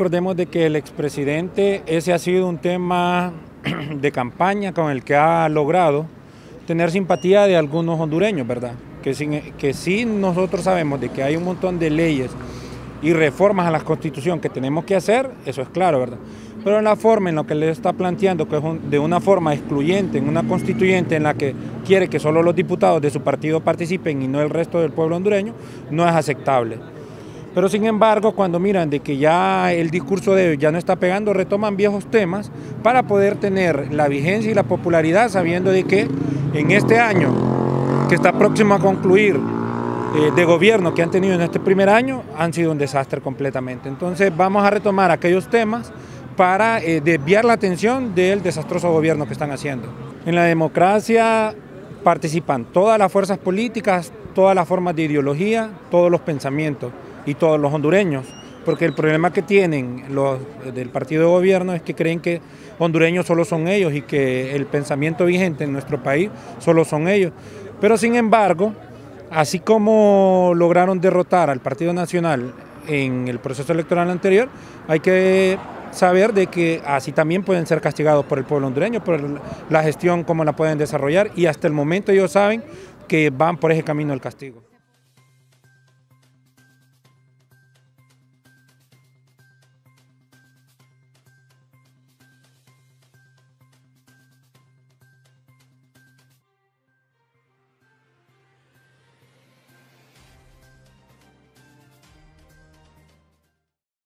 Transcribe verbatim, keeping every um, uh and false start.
Recordemos de que el expresidente, ese ha sido un tema de campaña con el que ha logrado tener simpatía de algunos hondureños, ¿verdad? Que sí que si nosotros sabemos de que hay un montón de leyes y reformas a la Constitución que tenemos que hacer, eso es claro, ¿verdad? Pero en la forma en la que le está planteando, que es un, de una forma excluyente, en una constituyente en la que quiere que solo los diputados de su partido participen y no el resto del pueblo hondureño, no es aceptable. Pero sin embargo, cuando miran de que ya el discurso de ellos ya no está pegando, retoman viejos temas para poder tener la vigencia y la popularidad, sabiendo de que en este año, que está próximo a concluir, de gobierno que han tenido en este primer año han sido un desastre completamente. Entonces vamos a retomar aquellos temas para eh, desviar la atención del desastroso gobierno que están haciendo. En la democracia participan todas las fuerzas políticas, todas las formas de ideología, todos los pensamientos y todos los hondureños, porque el problema que tienen los del partido de gobierno es que creen que hondureños solo son ellos y que el pensamiento vigente en nuestro país solo son ellos. Pero sin embargo, así como lograron derrotar al Partido Nacional en el proceso electoral anterior, hay que saber de que así también pueden ser castigados por el pueblo hondureño, por la gestión, cómo la pueden desarrollar, y hasta el momento ellos saben que van por ese camino del castigo.